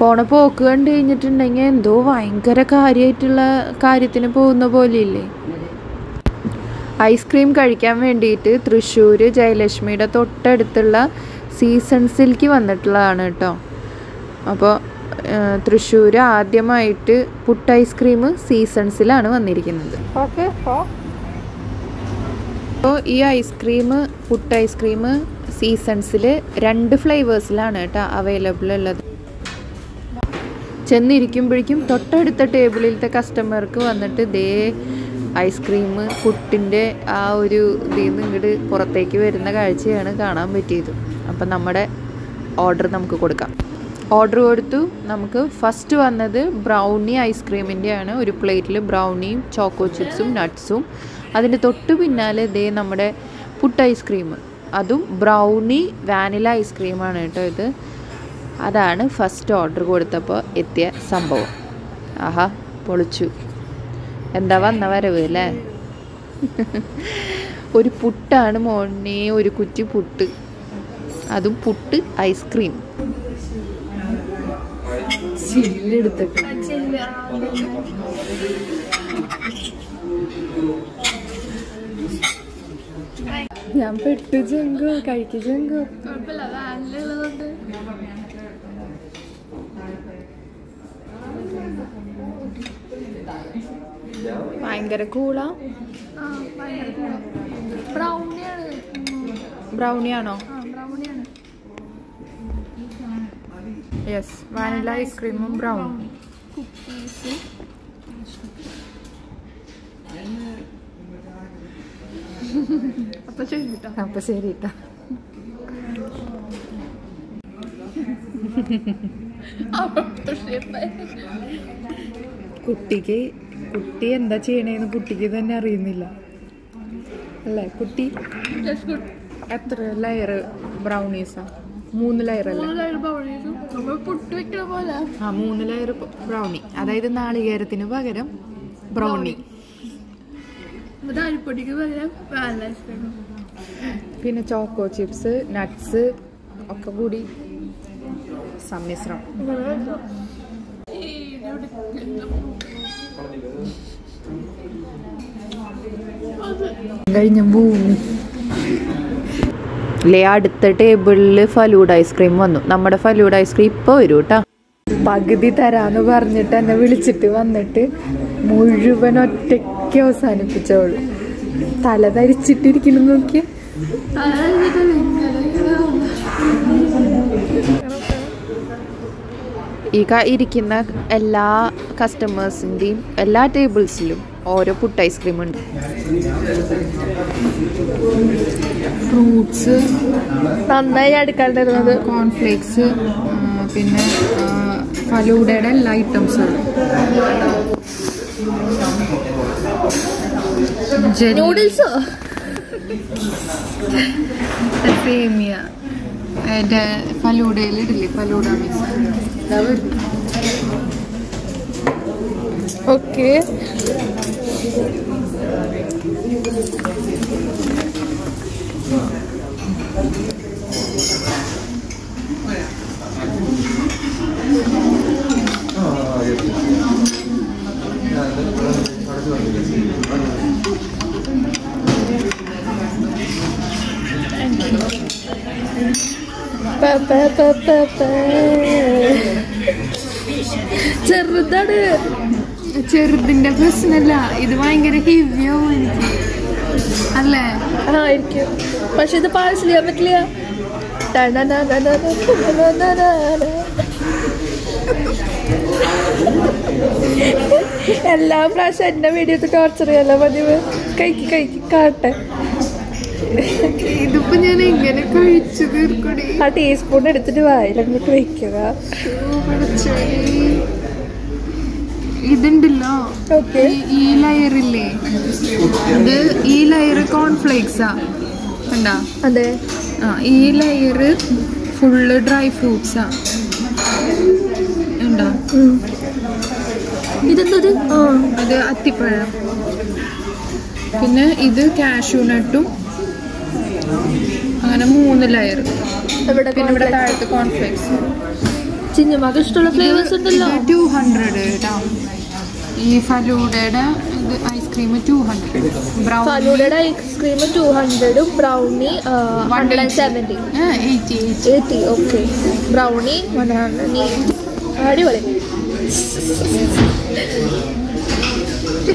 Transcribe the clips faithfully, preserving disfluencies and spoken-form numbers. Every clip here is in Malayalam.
പോണപ്പോൾ ഓക്ക് കണ്ടു കഴിഞ്ഞിട്ടുണ്ടെങ്കിൽ എന്തോ ഭയങ്കര കാര്യമായിട്ടുള്ള കാര്യത്തിന് പോകുന്ന പോലെയില്ലേ. ഐസ്ക്രീം കഴിക്കാൻ വേണ്ടിയിട്ട് തൃശ്ശൂർ ജയലക്ഷ്മിയുടെ തൊട്ടടുത്തുള്ള സീസൺസിലേക്ക് വന്നിട്ടുള്ളതാണ് കേട്ടോ. അപ്പോൾ തൃശ്ശൂർ ആദ്യമായിട്ട് പുട്ട് ഐസ്ക്രീം സീസൺസിലാണ് വന്നിരിക്കുന്നത്. ഓക്കെ, അപ്പോൾ ഈ ഐസ്ക്രീം പുട്ട് ഐസ്ക്രീം സീസൺസിൽ രണ്ട് ഫ്ലേവേഴ്സിലാണ് കേട്ടോ അവൈലബിൾ ഉള്ളത്. ചെന്നിരിക്കുമ്പോഴേക്കും തൊട്ടടുത്ത ടേബിളിലത്തെ കസ്റ്റമർക്ക് വന്നിട്ട് ദേ ഐസ്ക്രീം പുട്ടിൻ്റെ ആ ഒരു ഇതിന്ന് ഇങ്ങോട്ട് പുറത്തേക്ക് വരുന്ന കാഴ്ചയാണ് കാണാൻ പറ്റിയത്. അപ്പം നമ്മുടെ ഓർഡർ നമുക്ക് കൊടുക്കാം. ഓർഡർ കൊടുത്തു. നമുക്ക് ഫസ്റ്റ് വന്നത് ബ്രൗണി ഐസ്ക്രീമിൻ്റെയാണ്. ഒരു പ്ലേറ്റിൽ ബ്രൗണിയും ചോക്കോ ചിപ്സും നട്ട്സും. അതിൻ്റെ തൊട്ട് പിന്നാലെ ദേ നമ്മുടെ പുട്ട് ഐസ്ക്രീം, അതും ബ്രൗണി വാനില ഐസ്ക്രീമാണ് കേട്ടോ ഇത്. അതാണ് ഫസ്റ്റ് ഓർഡർ കൊടുത്തപ്പോൾ എത്തിയ സംഭവം. ആഹാ പൊളിച്ചു. എന്താ വന്ന വരവ് അല്ലേ. ഒരു പുട്ടാണ് മോനെ, ഒരു കുറ്റി പുട്ട്, അതും പുട്ട് ഐസ്ക്രീം. ഞാൻ പെട്ടു ചെങ്കോ കഴിക്കു ചെങ്കോ. ഭയങ്കര കൂളാ. ബ്രൗണിയാണോ? യെസ്, വാനില ഐസ്ക്രീമും ബ്രൗണി. അപ്പൊ ശരിട്ടോ അപ്പൊ ശരിട്ടോ കുട്ടിക്ക് കുട്ടി എന്താ ചെയ്യണേന്ന് കുട്ടിക്ക് തന്നെ അറിയുന്നില്ല അല്ലേ. കുട്ടി എത്ര ലെയർ ബ്രൗണീസാ? മൂന്ന് ലെയർ അല്ലേ? ആ മൂന്ന് ലെയർ ബ്രൗണി, അതായത് നാളികേരത്തിന് പകരം ബ്രൗണി, അരിപ്പൊടിക്ക് പകരം പിന്നെ ചോക്കോ ചിപ്സ് നട്ട്സ് ഒക്കെ കൂടി സമ്മിശ്രം. കഴിഞ്ഞ ഭൂമി അല്ലേ. അടുത്ത ടേബിളിൽ ഫലൂഡ് ഐസ്ക്രീം വന്നു. നമ്മുടെ ഫലൂഡ് ഐസ്ക്രീം ഇപ്പോൾ വരൂ കേട്ടോ. പകുതി തരാന്ന് പറഞ്ഞിട്ട് എന്നെ വിളിച്ചിട്ട് വന്നിട്ട് മുഴുവൻ ഒറ്റയ്ക്ക് അവസാനിപ്പിച്ചോളൂ. തല ധരിച്ചിട്ടിരിക്കുന്നു നോക്കിയ. ഈ ഇരിക്കുന്ന എല്ലാ കസ്റ്റമേഴ്സിൻ്റെയും എല്ലാ ടേബിൾസിലും ഓരോ പുട്ട് ഐസ്ക്രീമുണ്ട്. ഫ്രൂട്ട്സ് നന്നായി അടുക്കാൻ തരുന്നത് കോൺഫ്ലേക്സ്, പിന്നെ ഫലൂഡയുടെ എല്ലാ ഐറ്റംസും, നൂഡിൽസ്, സേമിയ, ഫലൂഡയിൽ ഇടില്ലേ ഫലൂഡ മിക്സ്. ഓക്കെ, ചെറുതാണ്. ചെറുതിന്റെ പ്രശ്നമല്ല ഇത്, ഭയങ്കര ഹെവിയോ എനിക്ക് അല്ലേ. ആയിരിക്കും, പക്ഷെ ഇത് പാഴ്സൽ ചെയ്യാൻ പറ്റില്ല. എല്ലാ പ്രാവശ്യം എന്റെ വീഡിയോത്ത് ടോർച്ചർ ചെയ്യാലോ പതിവ്. കഴിക്ക് കഴിക്ക് കാട്ടെ. ഇതിപ്പോ ഞാൻ എങ്ങനെ കഴിച്ചു തീർക്കണേ? ആ ടീസ്പൂൺ എടുത്തിട്ട് വായിലങ്ങോട്ട് വയ്ക്കുക. ഇതുണ്ടല്ലോ ഈ ലയറില്ലേ, ഇത് ഈ ലയറ് കോൺഫ്ലേക്സാ കണ്ടാ? അതെ, ആ ഈ ലയറ് ഫുള്ള് ഡ്രൈ ഫ്രൂട്ട്സാ ഉണ്ടോ? ഇതെന്തത്? ആ അത് അത്തിപ്പഴം. പിന്നെ ഇത് കാഷ്യൂ നട്ടും. അങ്ങനെ മൂന്ന് ലെയർ. പിന്നെ ഇവിടെ താഴത്ത് cornflakes. two hundred. This falooda ice cream is two hundred. Brownie. Falooda ice cream is two hundred. Brownie uh, one hundred seventy. Yeah, eighty. eighty. Okay. Brownie one hundred. Ready?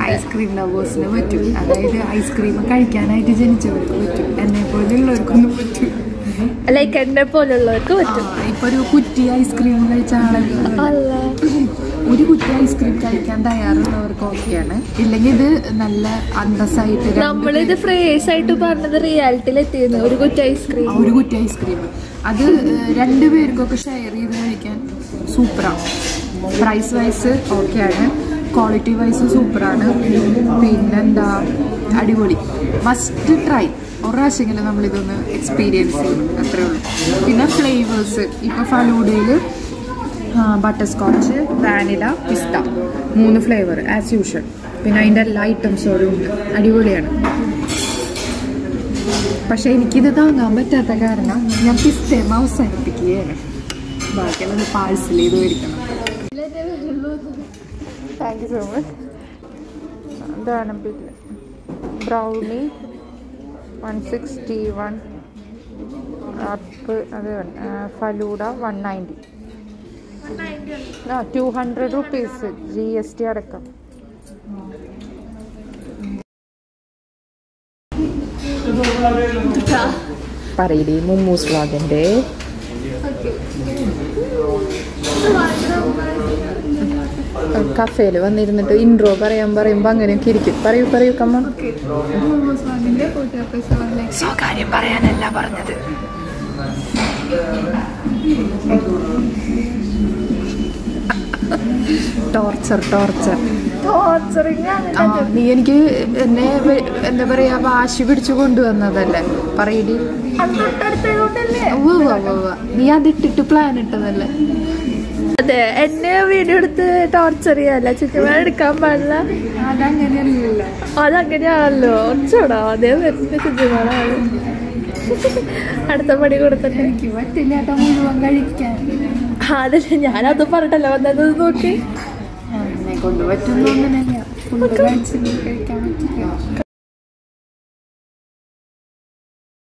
Ice cream lovers never do. Ice cream, I can I didn't do it. And I put it like a Napoleon. I put you put the ice cream like Allah. Would you put the ice cream like and I are or coffee? Illegate Nala and the side. Number the phrase I took another reality. Let you know good ice cream. Would you good ice cream? Other Randavir Kokashire, we can supra. Price wise, okay. Quality wise super ana pinnenda adivoli must try orashengile nammal idone experience cheyanam athre ullu pinna flavors ipo falooda butterscotch vanilla pista three flavor as usual pinna inde lightums oru undu adivoli ana pakshe enikku idu thangan pattatha karanam njan pista mouse anippikkiyana baaki annu parcel edu irikana. Thank you so much. Brownie one sixty-one, up, uh, Falooda one ninety. one ninety. No, two hundred rupees. G S T arakka. Paridi Mummu's vlog ende. Cafe, one is the intro, Parayambarambang and Kiriki. Pare, Pare, come on. Okay, almost one in the photo episode like so. Can you Parayan and Labarnet? Torture, torture. Torturing, yeah. You never have a shivit to go to another parade. I'm not at the hotel. Woo, we had it to plan it another. And now we do the torture. Let's come and come and laugh. I don't get a lot. So now they were speaking to me. At the money, thank you. What did you have to do? How did you have to part of that? Okay. I go to the